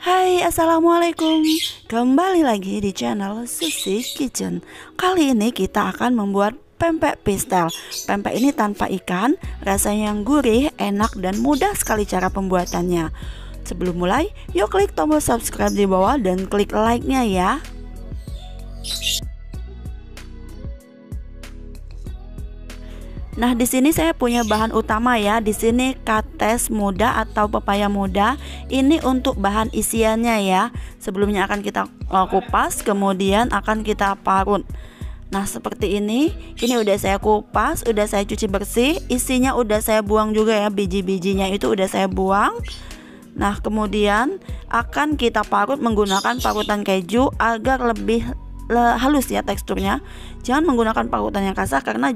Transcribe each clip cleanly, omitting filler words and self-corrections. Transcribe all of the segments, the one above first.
Hai, assalamualaikum. Kembali lagi di channel Susi Kitchen. Kali ini kita akan membuat pempek pistel. Pempek ini tanpa ikan, rasanya yang gurih, enak, dan mudah sekali cara pembuatannya. Sebelum mulai, yuk klik tombol subscribe di bawah dan klik like-nya ya. Nah, di sini saya punya bahan utama ya. Di sini kates muda atau pepaya muda. Ini untuk bahan isiannya ya. Sebelumnya akan kita kupas, kemudian akan kita parut. Nah, seperti ini udah saya kupas, udah saya cuci bersih. Isinya udah saya buang juga ya, biji-bijinya itu udah saya buang. Nah, kemudian akan kita parut menggunakan parutan keju agar lebih halus ya teksturnya. Jangan menggunakan parutan yang kasar karena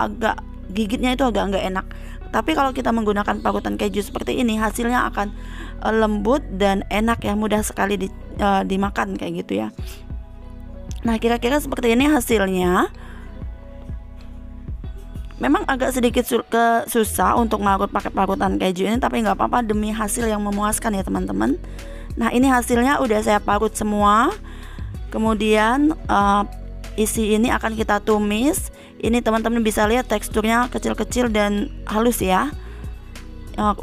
agak gigitnya itu agak nggak enak. Tapi kalau kita menggunakan parutan keju seperti ini, hasilnya akan lembut dan enak ya, mudah sekali dimakan kayak gitu ya. Nah, kira-kira seperti ini hasilnya. Memang agak sedikit susah untuk ngarut pakai parutan keju ini, tapi nggak apa-apa demi hasil yang memuaskan ya teman-teman. Nah, ini hasilnya udah saya parut semua. Kemudian isi ini akan kita tumis. Ini teman-teman bisa lihat teksturnya kecil-kecil dan halus ya.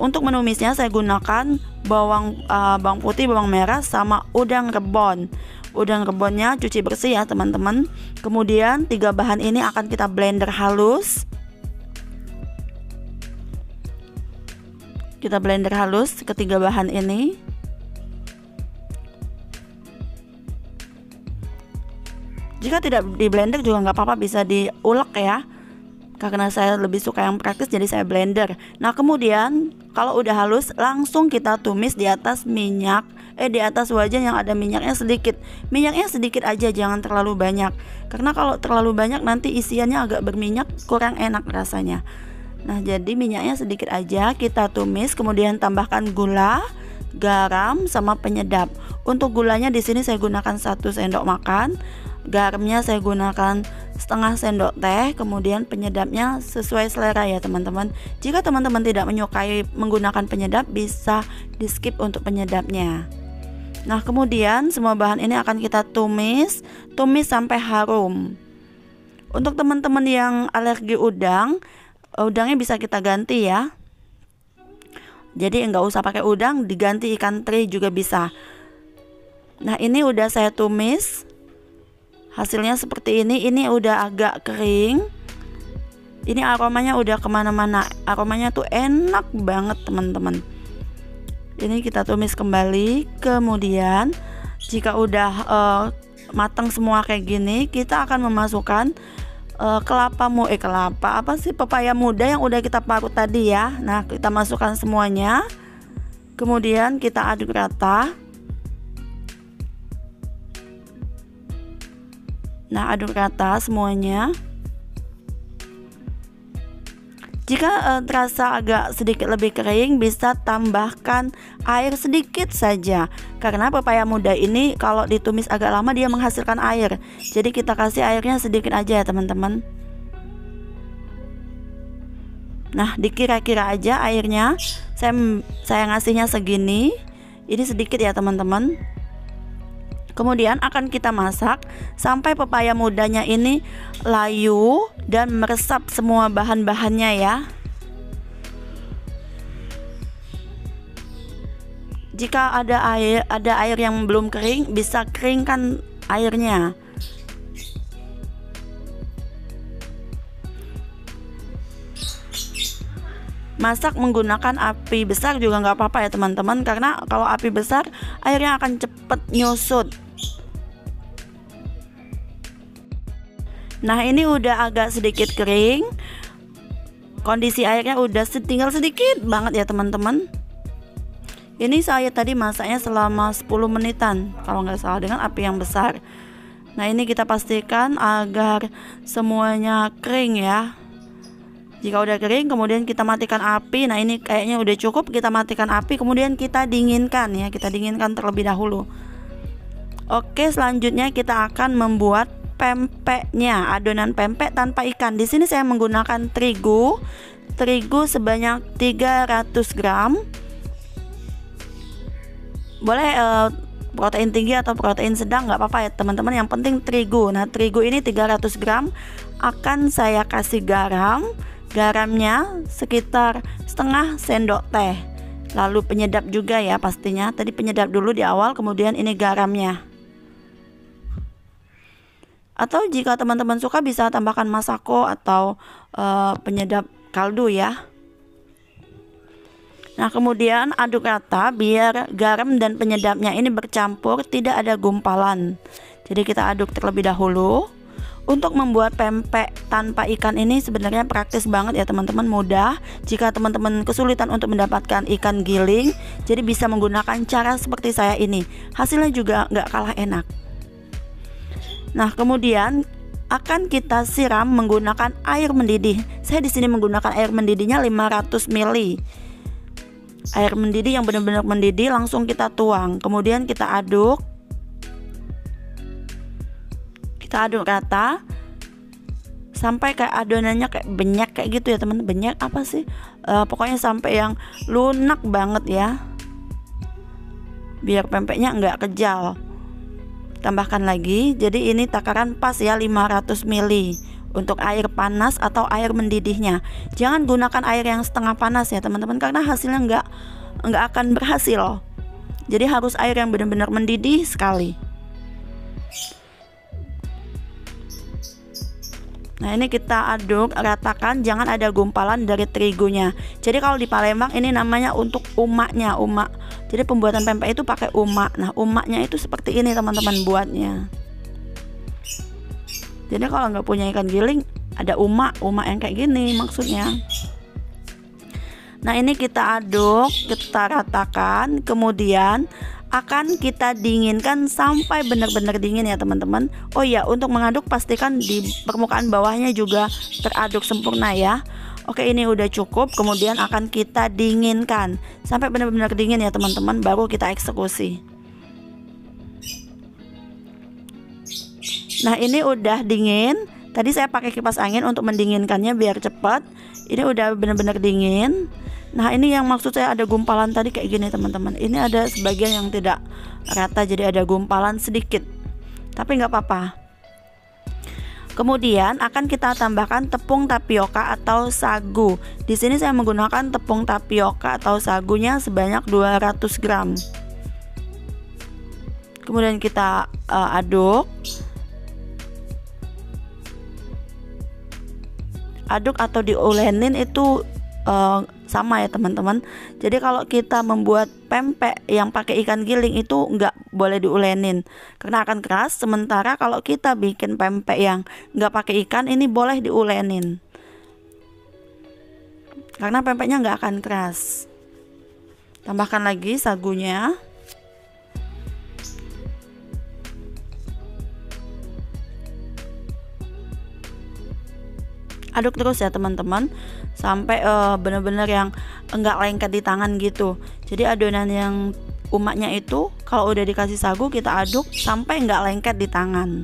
Untuk menumisnya saya gunakan bawang putih, bawang merah, sama udang rebon. Udang rebonnya cuci bersih ya teman-teman. Kemudian tiga bahan ini akan kita blender halus. Kita blender halus ketiga bahan ini. Jika tidak di blender juga nggak apa-apa, bisa diulek ya. Karena saya lebih suka yang praktis, jadi saya blender. Nah, kemudian kalau udah halus langsung kita tumis di atas minyak, di atas wajan yang ada minyaknya sedikit. Minyaknya sedikit aja, jangan terlalu banyak. Karena kalau terlalu banyak nanti isiannya agak berminyak, kurang enak rasanya. Nah, jadi minyaknya sedikit aja kita tumis, kemudian tambahkan gula, garam, sama penyedap. Untuk gulanya di sini saya gunakan 1 sendok makan. Garamnya saya gunakan setengah sendok teh, kemudian penyedapnya sesuai selera ya teman-teman. Jika teman-teman tidak menyukai menggunakan penyedap, bisa di skip untuk penyedapnya. Nah, kemudian semua bahan ini akan kita tumis sampai harum. Untuk teman-teman yang alergi udang, udangnya bisa kita ganti ya. Jadi nggak usah pakai udang, diganti ikan teri juga bisa. Nah, ini udah saya tumis. Hasilnya seperti ini udah agak kering. Ini aromanya udah kemana-mana, aromanya tuh enak banget teman-teman. Ini kita tumis kembali, kemudian jika udah matang semua kayak gini, kita akan memasukkan pepaya muda yang udah kita parut tadi ya. Nah, kita masukkan semuanya, kemudian kita aduk rata. Nah, aduk rata semuanya. Jika terasa agak sedikit lebih kering, bisa tambahkan air sedikit saja. Karena pepaya muda ini kalau ditumis agak lama dia menghasilkan air. Jadi kita kasih airnya sedikit aja ya teman-teman. Nah, dikira-kira aja airnya. Saya ngasihnya segini. Ini sedikit ya teman-teman. Kemudian akan kita masak sampai pepaya mudanya ini layu dan meresap semua bahan-bahannya ya. Jika ada air yang belum kering, bisa keringkan airnya. Masak menggunakan api besar juga nggak apa-apa ya teman-teman, karena kalau api besar airnya akan cepet nyusut. Nah, ini udah agak sedikit kering. Kondisi airnya udah tinggal sedikit banget ya teman-teman. Ini saya tadi masaknya selama 10 menitan kalau nggak salah dengan api yang besar. Nah, ini kita pastikan agar semuanya kering ya. Jika udah kering, kemudian kita matikan api. Nah, ini kayaknya udah cukup, kita matikan api, kemudian kita dinginkan ya. Kita dinginkan terlebih dahulu. Oke, selanjutnya kita akan membuat pempeknya, adonan pempek tanpa ikan. Di sini saya menggunakan terigu sebanyak 300 gram. boleh protein tinggi atau protein sedang nggak apa-apa ya teman-teman, yang penting terigu. Nah terigu ini 300 gram akan saya kasih garam, garamnya sekitar setengah sendok teh, lalu penyedap juga ya pastinya, tadi penyedap dulu di awal kemudian ini garamnya. Atau jika teman-teman suka bisa tambahkan masako atau penyedap kaldu ya. Nah kemudian aduk rata biar garam dan penyedapnya ini bercampur, tidak ada gumpalan. Jadi kita aduk terlebih dahulu. Untuk membuat pempek tanpa ikan ini sebenarnya praktis banget ya teman-teman, mudah. Jika teman-teman kesulitan untuk mendapatkan ikan giling, jadi bisa menggunakan cara seperti saya ini. Hasilnya juga nggak kalah enak. Nah kemudian akan kita siram menggunakan air mendidih. Saya di sini menggunakan air mendidihnya 500 ml. Air mendidih yang benar-benar mendidih, langsung kita tuang. Kemudian kita aduk. Kita aduk rata sampai kayak adonannya kayak benyek kayak gitu ya teman. Benyek apa sih? Pokoknya sampai yang lunak banget ya. Biar pempeknya nggak kejal. Tambahkan lagi. Jadi ini takaran pas ya 500 ml untuk air panas atau air mendidihnya. Jangan gunakan air yang setengah panas ya teman-teman, karena hasilnya nggak akan berhasil. Jadi harus air yang benar-benar mendidih sekali. Nah ini kita aduk ratakan, jangan ada gumpalan dari terigunya. Jadi kalau di Palembang ini namanya untuk umaknya, umak. Jadi pembuatan pempek itu pakai umak. Nah umaknya itu seperti ini teman-teman buatnya. Jadi kalau nggak punya ikan giling ada umak yang kayak gini maksudnya. Nah ini kita aduk, kita ratakan, kemudian akan kita dinginkan sampai benar-benar dingin ya teman-teman. Oh iya, untuk mengaduk pastikan di permukaan bawahnya juga teraduk sempurna ya. Oke ini udah cukup, kemudian akan kita dinginkan sampai benar-benar dingin ya teman-teman, baru kita eksekusi. Nah ini udah dingin, tadi saya pakai kipas angin untuk mendinginkannya biar cepat. Ini udah benar-benar dingin. Nah ini yang maksud saya ada gumpalan tadi kayak gini teman-teman. Ini ada sebagian yang tidak rata jadi ada gumpalan sedikit, tapi nggak apa-apa. Kemudian akan kita tambahkan tepung tapioka atau sagu. Di sini saya menggunakan tepung tapioka atau sagunya sebanyak 200 gram. Kemudian kita aduk. Aduk atau diolenin itu sama ya teman-teman. Jadi kalau kita membuat pempek yang pakai ikan giling itu nggak boleh diolenin karena akan keras. Sementara kalau kita bikin pempek yang nggak pakai ikan ini boleh diolenin karena pempeknya nggak akan keras. Tambahkan lagi sagunya. Aduk terus ya teman-teman sampai benar-benar yang enggak lengket di tangan gitu. Jadi adonan yang umaknya itu kalau udah dikasih sagu kita aduk sampai enggak lengket di tangan.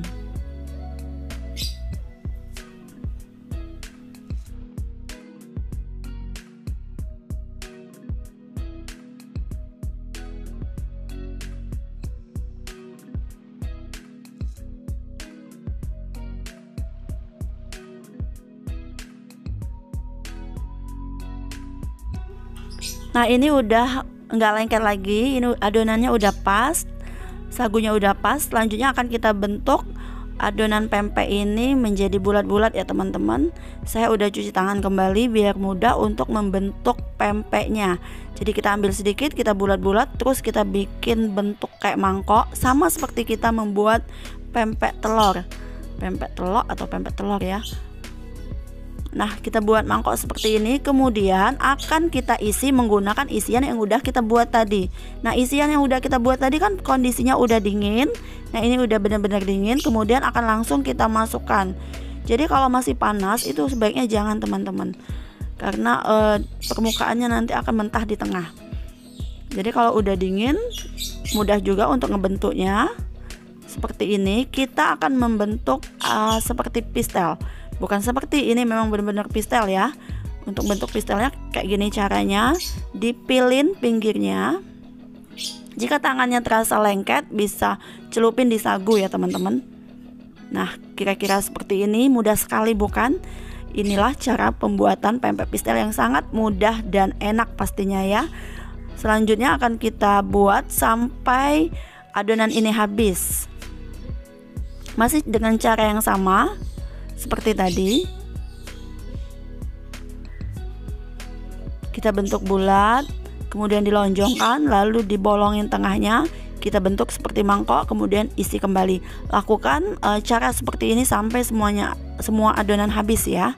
Nah ini udah nggak lengket lagi, ini adonannya udah pas, sagunya udah pas. Selanjutnya akan kita bentuk adonan pempek ini menjadi bulat-bulat ya teman-teman. Saya udah cuci tangan kembali biar mudah untuk membentuk pempeknya. Jadi kita ambil sedikit, kita bulat-bulat, terus kita bikin bentuk kayak mangkok, sama seperti kita membuat pempek telur ya. Nah kita buat mangkok seperti ini, kemudian akan kita isi menggunakan isian yang udah kita buat tadi. Nah isian yang udah kita buat tadi kan kondisinya udah dingin. Nah ini udah benar-benar dingin, kemudian akan langsung kita masukkan. Jadi kalau masih panas itu sebaiknya jangan teman-teman, karena permukaannya nanti akan mentah di tengah. Jadi kalau udah dingin mudah juga untuk ngebentuknya. Seperti ini kita akan membentuk seperti pistel. Bukan seperti ini, memang benar-benar pistel ya. Untuk bentuk pistelnya kayak gini caranya, dipilin pinggirnya. Jika tangannya terasa lengket, bisa celupin di sagu ya teman-teman. Nah, kira-kira seperti ini, mudah sekali bukan? Inilah cara pembuatan pempek pistel yang sangat mudah dan enak pastinya ya. Selanjutnya akan kita buat sampai adonan ini habis. Masih dengan cara yang sama seperti tadi. Kita bentuk bulat, kemudian dilonjongkan, lalu dibolongin tengahnya. Kita bentuk seperti mangkok, kemudian isi kembali. Lakukan cara seperti ini sampai semua adonan habis ya.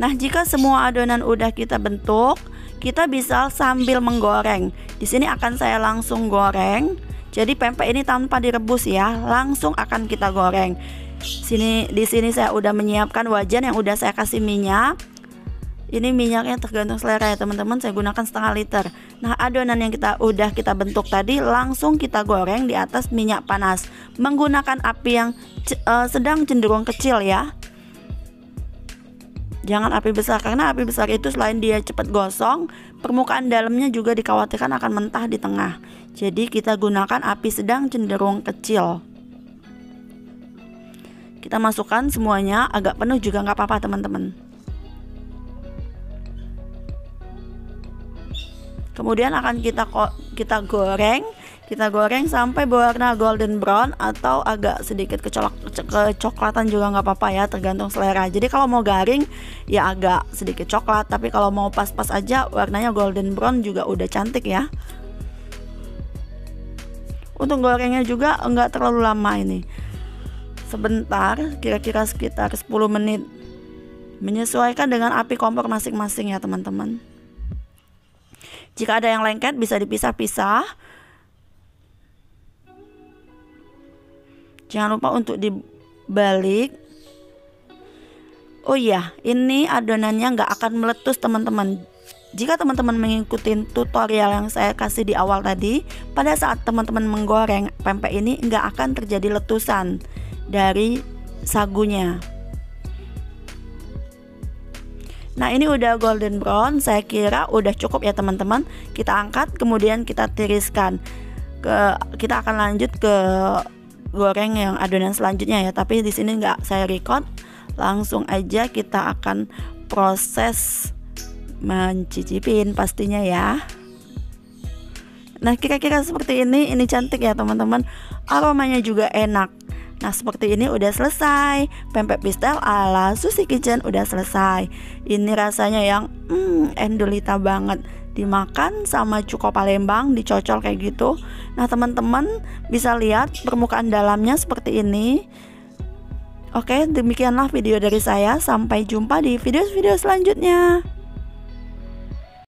Nah, jika semua adonan udah kita bentuk, kita bisa sambil menggoreng. Di sini akan saya langsung goreng. Jadi pempek ini tanpa direbus ya, langsung akan kita goreng. Di sini saya udah menyiapkan wajan yang udah saya kasih minyak. Ini minyaknya tergantung selera ya teman-teman. Saya gunakan setengah liter. Nah, adonan yang udah kita bentuk tadi langsung kita goreng di atas minyak panas menggunakan api yang sedang cenderung kecil ya. Jangan api besar, karena api besar itu selain dia cepat gosong, permukaan dalamnya juga dikhawatirkan akan mentah di tengah. Jadi kita gunakan api sedang cenderung kecil. Kita masukkan semuanya, agak penuh juga nggak apa-apa teman-teman. Kemudian akan kita goreng sampai berwarna golden brown atau agak sedikit kecoklatan juga nggak apa-apa ya, tergantung selera. Jadi kalau mau garing ya agak sedikit coklat, tapi kalau mau pas-pas aja warnanya golden brown juga udah cantik ya. Untuk gorengnya juga nggak terlalu lama ini, sebentar, kira-kira sekitar 10 menit. Menyesuaikan dengan api kompor masing-masing ya teman-teman. Jika ada yang lengket bisa dipisah-pisah. Jangan lupa untuk dibalik. Oh iya, ini adonannya nggak akan meletus teman-teman. Jika teman-teman mengikuti tutorial yang saya kasih di awal tadi, pada saat teman-teman menggoreng pempek ini nggak akan terjadi letusan dari sagunya. Nah, ini udah golden brown, saya kira udah cukup ya teman-teman. Kita angkat, kemudian kita tiriskan. Kita akan lanjut ke goreng yang adonan selanjutnya ya, tapi di sini nggak saya record, langsung aja kita akan proses mencicipin pastinya ya. Nah, kira-kira seperti ini cantik ya teman-teman, aromanya juga enak. Nah, seperti ini udah selesai pempek pistel ala Susi Kitchen, udah selesai. Ini rasanya yang endulita banget. Dimakan sama cuko Palembang dicocol kayak gitu. Nah, teman-teman bisa lihat permukaan dalamnya seperti ini. Oke, demikianlah video dari saya. Sampai jumpa di video-video selanjutnya.